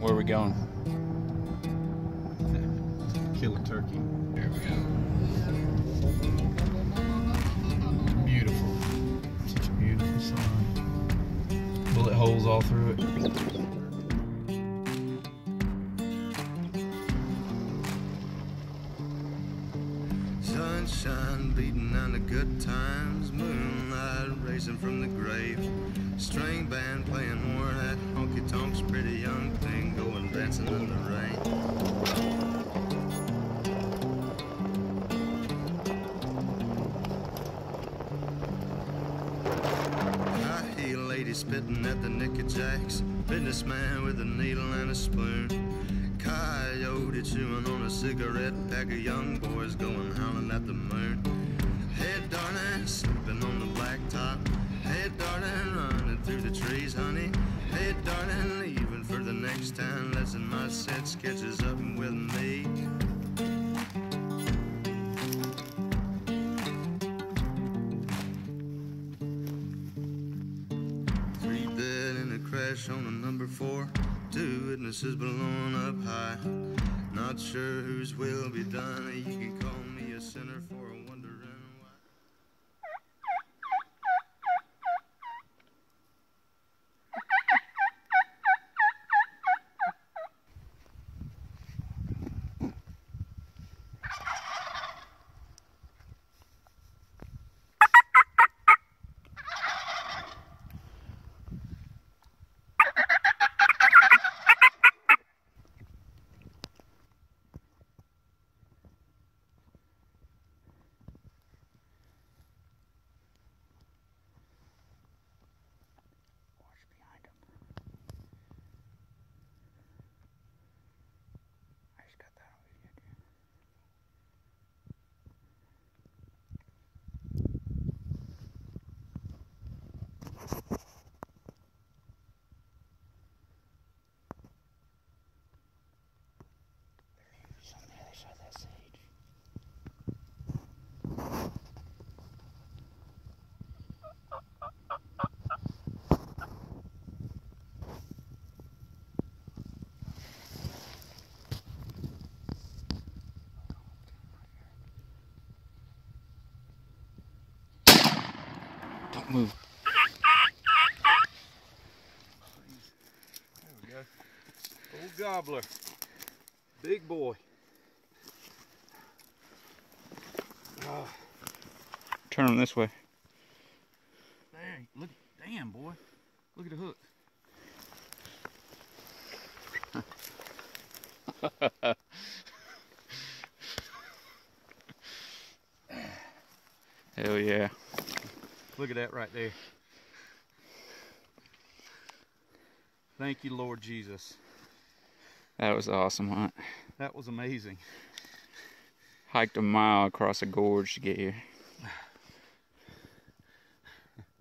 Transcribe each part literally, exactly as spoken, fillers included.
Where are we going? Kill a turkey. There we go. Beautiful. Such a beautiful sign. Bullet holes all through it. Sunshine beating on the good times, moonlight racing from the grave, string band playing war hat, honky tonks, pretty young thing going dancing in the rain. I hear a lady spitting at the Nicky Jacks, businessman with a needle and a spoon. Coyote chewing on a cigarette, pack of young boys going howling at the moon. Hey, darling, sleeping on the blacktop. Hey, darling, running through the trees, honey. Hey, darling, leaving for the next town. Lesson my sense catches up with me. Three dead in a crash on a number four. Two witnesses blown up high. Not sure whose will be done. You can call me a sinner for a wondering why. Don't move. There we go. Old gobbler. Big boy. Oh. Turn him this way. There, look, damn boy. Look at the hook. Hell yeah. Look at that right there. Thank you, Lord Jesus. That was an awesome hunt. That was amazing. Hiked a mile across a gorge to get here.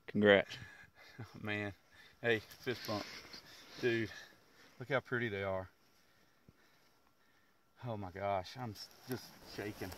Congrats. Oh, man. Hey, fist bump. Dude, look how pretty they are. Oh my gosh, I'm just shaking.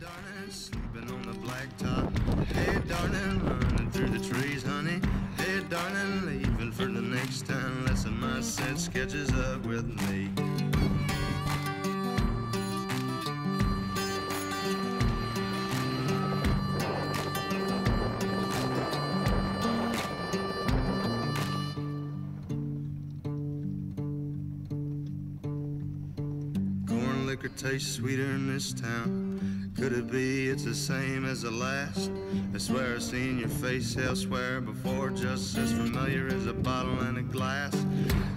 Darling, sleeping on the blacktop. Hey, darling, running through the trees, honey. Hey, darling, leaving for the next town. Lesson my sense catches up with me. liquor tastes sweeter in this town. Could it be it's the same as the last? I swear I've seen your face elsewhere before, just as familiar as a bottle and a glass.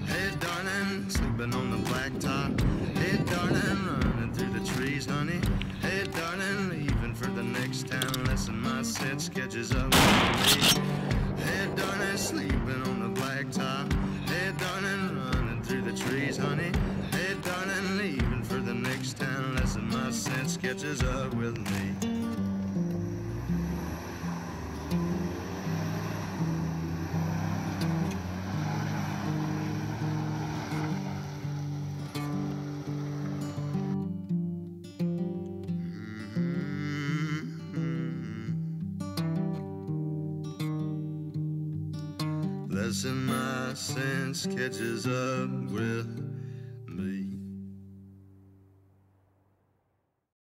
Hey darling, sleeping on the blacktop. Hey darling, running through the trees, honey. Hey darling, leaving for the next town. Lesson my sense catches up with me. Hey darling, sleeping on the blacktop. Hey darling, running through the trees, honey. Hey darling, leaving for the next town. Lesson my sense catches up with me. Lesson my sense catches up with